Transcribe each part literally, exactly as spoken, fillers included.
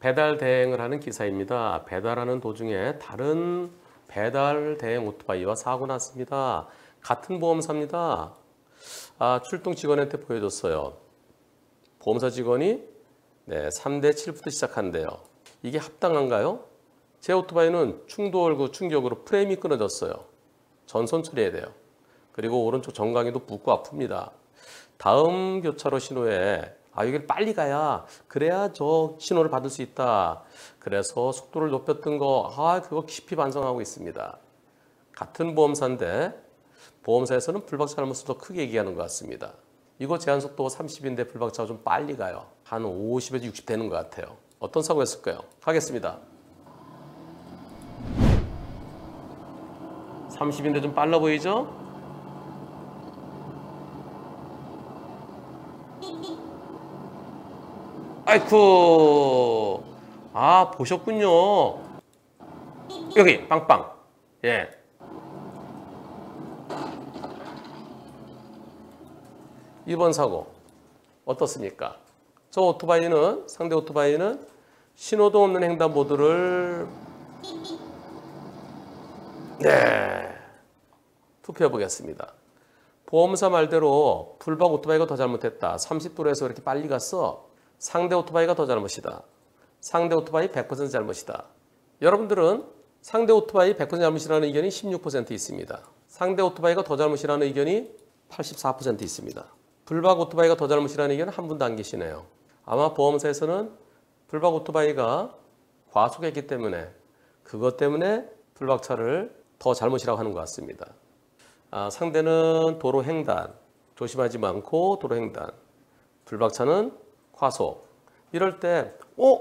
배달 대행을 하는 기사입니다. 배달하는 도중에 다른 배달 대행 오토바이와 사고 났습니다. 같은 보험사입니다. 아, 출동 직원한테 보여줬어요. 보험사 직원이 네, 삼 대 칠부터 시작한대요. 이게 합당한가요? 제 오토바이는 충돌 그 충격으로 프레임이 끊어졌어요. 전선 처리해야 돼요. 그리고 오른쪽 정강이도 붓고 아픕니다. 다음 교차로 신호에 아 여기를 빨리 가야 그래야 저 신호를 받을 수 있다. 그래서 속도를 높였던 거 아 그거 깊이 반성하고 있습니다. 같은 보험사인데 보험사에서는 불박차 잘못을 더 크게 얘기하는 것 같습니다. 이거 제한속도가 삼십인데 불박차가 좀 빨리 가요. 한 오십에서 육십 되는 것 같아요. 어떤 사고였을까요? 가겠습니다. 삼십인데 좀 빨라 보이죠? 아이쿠, 아 보셨군요. 여기 빵빵. 예. 이번 사고 어떻습니까? 저 오토바이는 상대 오토바이는 신호도 없는 횡단보도를 네 투표해 보겠습니다. 보험사 말대로 불박 오토바이가 더 잘못했다. 삼십 도로에서 이렇게 빨리 갔어. 상대 오토바이가 더 잘못이다. 상대 오토바이 백 퍼센트 잘못이다. 여러분들은 상대 오토바이 백 퍼센트 잘못이라는 의견이 십육 퍼센트 있습니다. 상대 오토바이가 더 잘못이라는 의견이 팔십사 퍼센트 있습니다. 불박 오토바이가 더 잘못이라는 의견은 한 분도 안 계시네요. 아마 보험사에서는 불박 오토바이가 과속했기 때문에 그것 때문에 불박차를 더 잘못이라고 하는 것 같습니다. 아, 상대는 도로 횡단, 조심하지 않고 도로 횡단, 불박차는 과속. 이럴 때 어?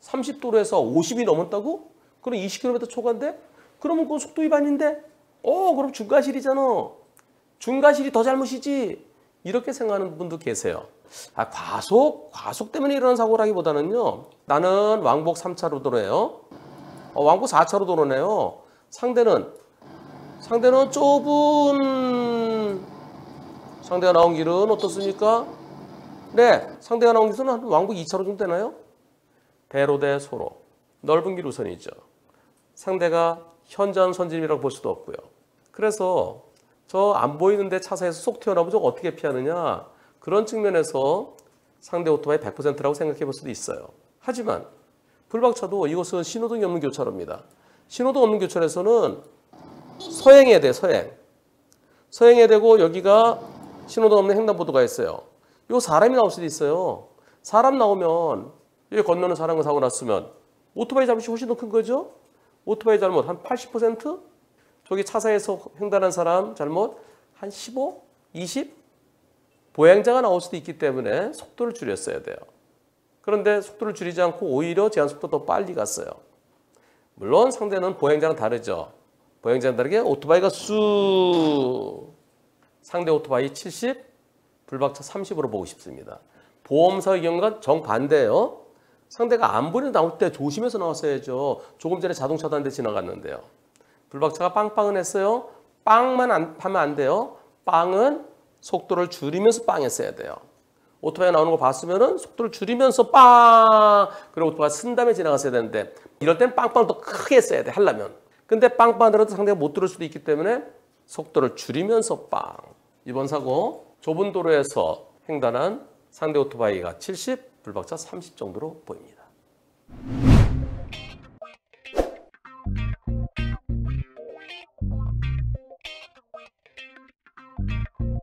삼십 도로에서 오십이 넘었다고? 그럼 이십 킬로미터 초과인데? 그러면 그건 속도 위반인데? 어? 그럼 중과실이잖아. 중과실이 더 잘못이지. 이렇게 생각하는 분도 계세요. 아, 과속? 과속 때문에 일어난 사고라기보다는요. 나는 왕복 삼 차로 도로예요. 어, 왕복 사 차로 도로네요. 상대는 상대는 좁은 상대가 나온 길은 어떻습니까? 네, 상대가 나온 길은 한 왕복 이 차로 정도 되나요? 대로 대 소로. 넓은 길 우선이죠. 상대가 현저한 선진이라고 볼 수도 없고요. 그래서 저 안 보이는데 차사에서 쏙 튀어나오면 저거 어떻게 피하느냐. 그런 측면에서 상대 오토바이 백 퍼센트라고 생각해 볼 수도 있어요. 하지만 불박차도 이것은 신호등이 없는 교차로입니다. 신호등 없는 교차로에서는 서행해야 돼요. 서행. 서행해야 되고 여기가 신호등 없는 횡단보도가 있어요. 요 사람이 나올 수도 있어요. 사람 나오면 여기 건너는 사람과 사고 났으면 오토바이 잘못이 훨씬 더 큰 거죠. 오토바이 잘못 한 팔십 퍼센트? 저기 차사에서 횡단한 사람 잘못 한 십오, 이십? 보행자가 나올 수도 있기 때문에 속도를 줄였어야 돼요. 그런데 속도를 줄이지 않고 오히려 제한속도 더 빨리 갔어요. 물론 상대는 보행자랑 다르죠. 보행자랑 다르게 오토바이가 쑥 상대 오토바이 칠십? 불박차 삼십으로 보고 싶습니다. 보험사 의견과 정반대예요. 상대가 안 보이는 나올 때 조심해서 나왔어야죠. 조금 전에 자동차도 한 대 지나갔는데요. 불박차가 빵빵은 했어요. 빵만 안, 하면 안 돼요. 빵은 속도를 줄이면서 빵 했어야 돼요. 오토바이 나오는 거 봤으면 속도를 줄이면서 빵! 그리고 오토바이 쓴 다음에 지나갔어야 되는데 이럴 땐 빵빵을 더 크게 써야 돼, 하려면. 근데 빵빵하더라도 상대가 못 들을 수도 있기 때문에 속도를 줄이면서 빵. 이번 사고. 좁은 도로에서 횡단한 상대 오토바이가 칠십, 불박차 삼십 정도로 보입니다.